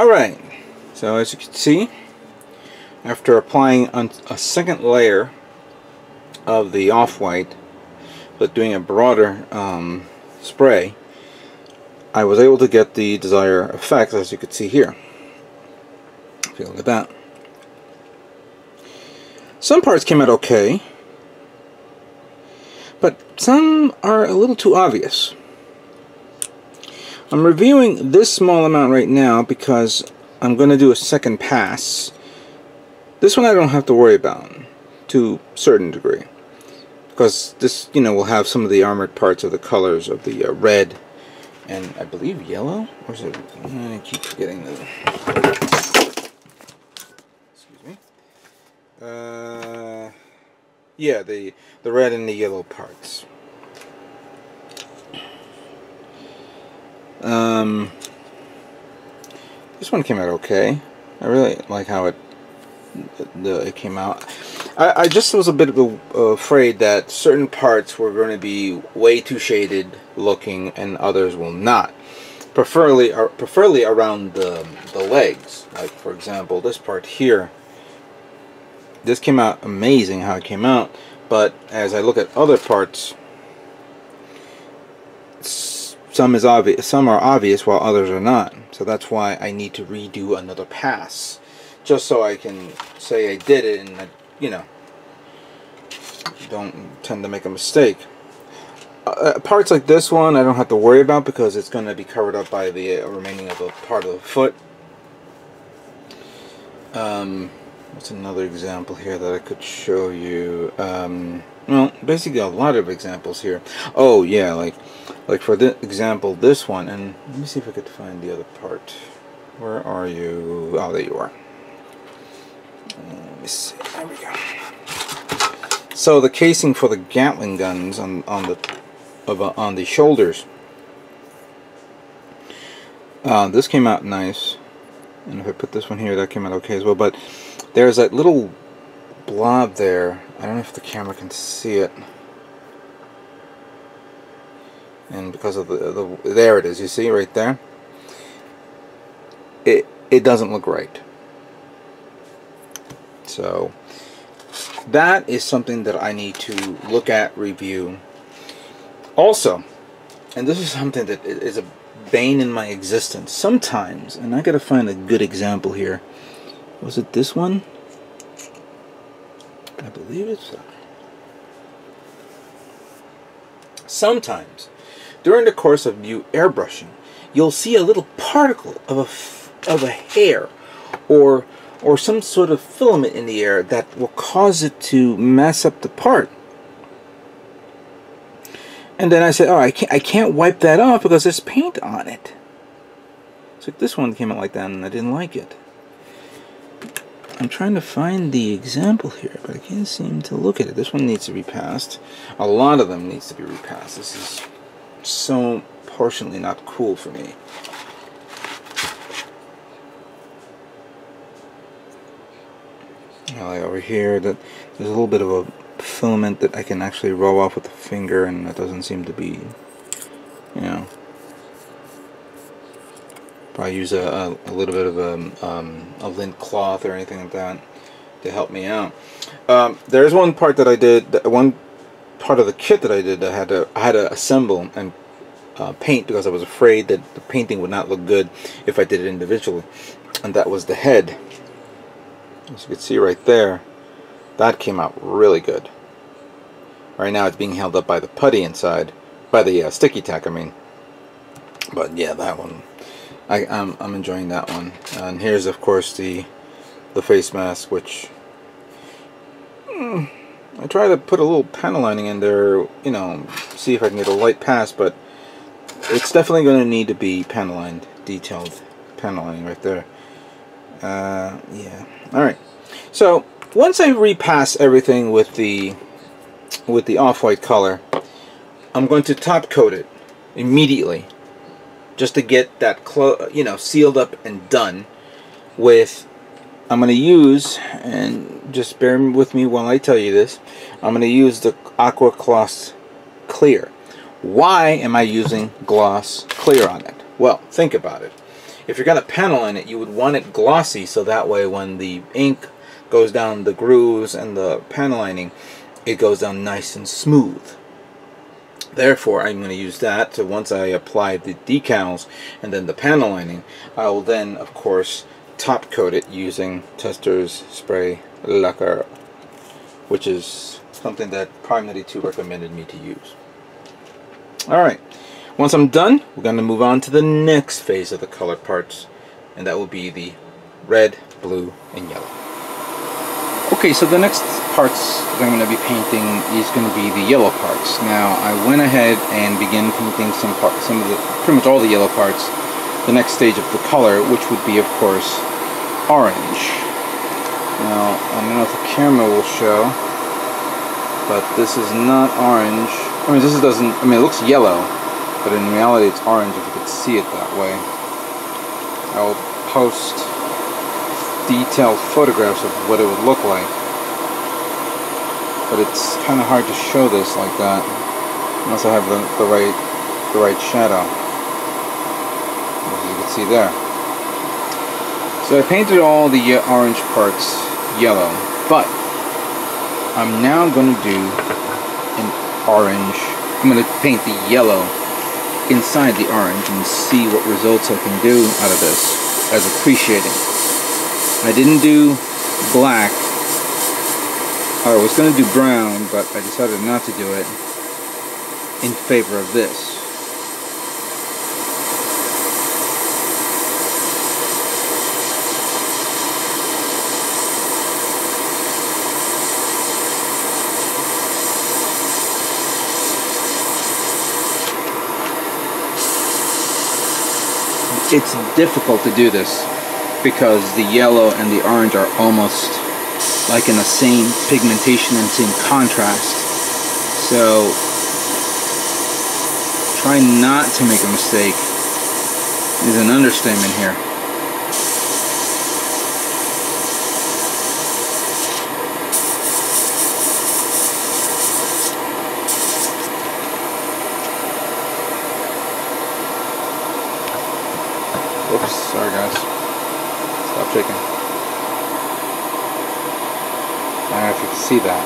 Alright, so as you can see, after applying a second layer of the off-white, but doing a broader spray, I was able to get the desired effect, as you can see here. If you look at that. Some parts came out okay, but some are a little too obvious. I'm reviewing this small amount right now because I'm going to do a second pass. This one I don't have to worry about to a certain degree, because this, you know, will have some of the armored parts of the colors of the red and I believe yellow. Or is it? I keep forgetting the. Excuse me. Yeah, the red and the yellow parts. This one came out okay. I really like how it came out. I just was a bit afraid that certain parts were going to be way too shaded looking and others will not. Preferably around the legs. Like for example, this part here. This came out amazing how it came out, but as I look at other parts, some are obvious while others are not. So that's why I need to redo another pass, just so I can say I did it and I, you know, don't tend to make a mistake. Parts like this one I don't have to worry about because it's going to be covered up by the remaining of the part of the foot. What's another example here that I could show you? Well, basically a lot of examples here. Oh yeah, like for the example, this one, and let me see if I could find the other part. Where are you? Oh, there you are. Let me see. There we go. So the casing for the Gatling guns on the shoulders. This came out nice, and if I put this one here, that came out okay as well. But there's that little blob there. I don't know if the camera can see it. And because of the there it is, you see right there? It doesn't look right. So that is something that I need to look at, review. Also, and this is something that is a bane in my existence sometimes, and I gotta find a good example here. Was it this one? I believe it's that. Sometimes, during the course of you airbrushing, you'll see a little particle of a hair or some sort of filament in the air that will cause it to mess up the part. And then I said, oh, I can't wipe that off because there's paint on it. So this one came out like that and I didn't like it. I'm trying to find the example here, but I can't seem to look at it. This one needs to be repassed. A lot of them needs to be repassed. This is so partially not cool for me. Like over here, that there's a little bit of a filament that I can actually rub off with the finger, and that doesn't seem to be, you know. Probably use a little bit of a lint cloth or anything like that to help me out. There's one part that I did, one part of the kit that I did that I had to assemble and paint because I was afraid that the painting would not look good if I did it individually, and that was the head. As you can see right there, that came out really good. Right now it's being held up by the putty inside, by the sticky tack, I mean. But yeah, that one. I'm enjoying that one. And here's of course the face mask, which I try to put a little panel lining in there, you know, see if I can get a light pass, but it's definitely going to need to be panel lined, detailed panel lining right there. Yeah. Alright, so once I repass everything with the off-white color, I'm going to top coat it immediately, just to get that sealed up and done with. I'm going to use, and just bear with me while I tell you this, I'm going to use the Aqua Gloss Clear. Why am I using gloss clear on it? Well, think about it. if you're going to pencil in it, you would want it glossy, so that way when the ink goes down the grooves and the pen lining, it goes down nice and smooth. Therefore, I'm going to use that. So once I apply the decals and then the panel lining, I will then, of course, top coat it using Tester's spray lacquer, which is something that Prime92 recommended me to use. Alright, once I'm done, we're going to move on to the next phase of the color parts, and that will be the red, blue, and yellow. Okay, so the next parts that I'm going to be painting is going to be the yellow parts. Now, I went ahead and began painting pretty much all the yellow parts. The next stage of the color, which would be, of course, orange. Now, I don't know if the camera will show, but this is not orange. I mean, it looks yellow, but in reality, it's orange if you could see it that way. I will post detailed photographs of what it would look like, but it's kind of hard to show this like that unless I have the right shadow, as you can see there. So I painted all the orange parts yellow, but I'm now going to do an orange. I'm going to paint the yellow inside the orange and see what results I can do out of this as appreciating. I didn't do black. I was going to do brown, but I decided not to do it in favor of this. It's difficult to do this, because the yellow and the orange are almost like in the same pigmentation and same contrast. So try not to make a mistake is an understatement here. Oops, sorry guys. Chicken. I don't know if you can see that.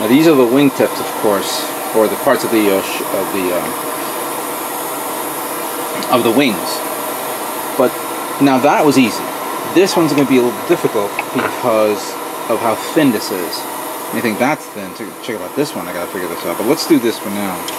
Now these are the wingtips, of course, or the parts of the wings. But now that was easy. This one's going to be a little difficult because of how thin this is. You think that's thin? Check out this one. I got to figure this out. But let's do this for now.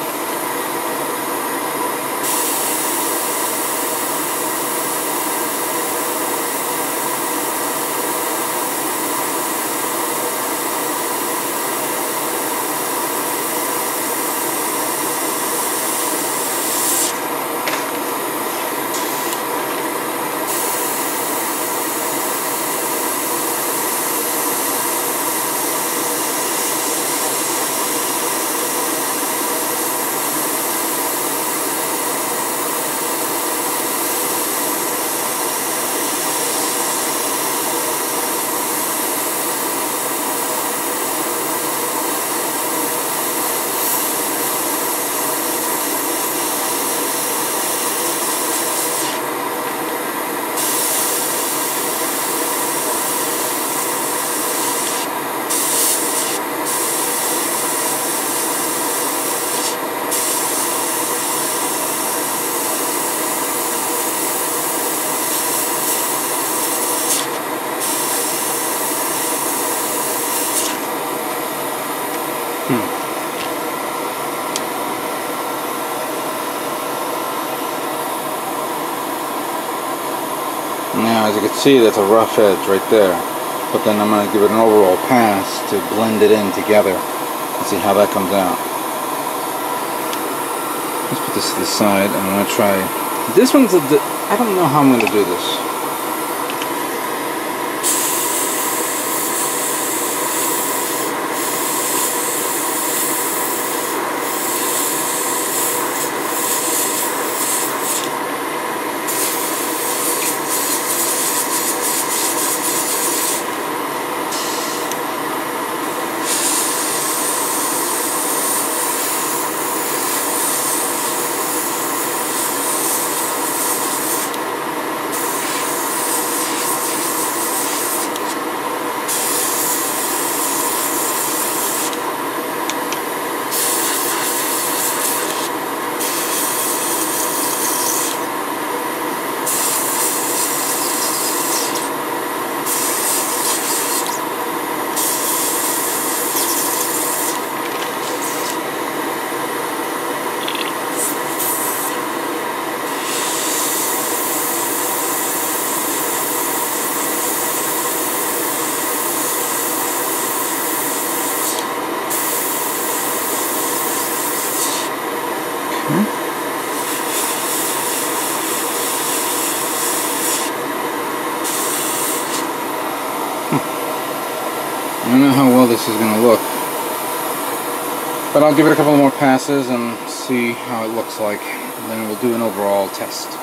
Now, as you can see, that's a rough edge right there, but then I'm going to give it an overall pass to blend it in together and see how that comes out. Let's put this to the side. I'm going to try this one's I don't know how I'm going to do this. I don't know how well this is going to look, but I'll give it a couple more passes and see how it looks like, and then we'll do an overall test.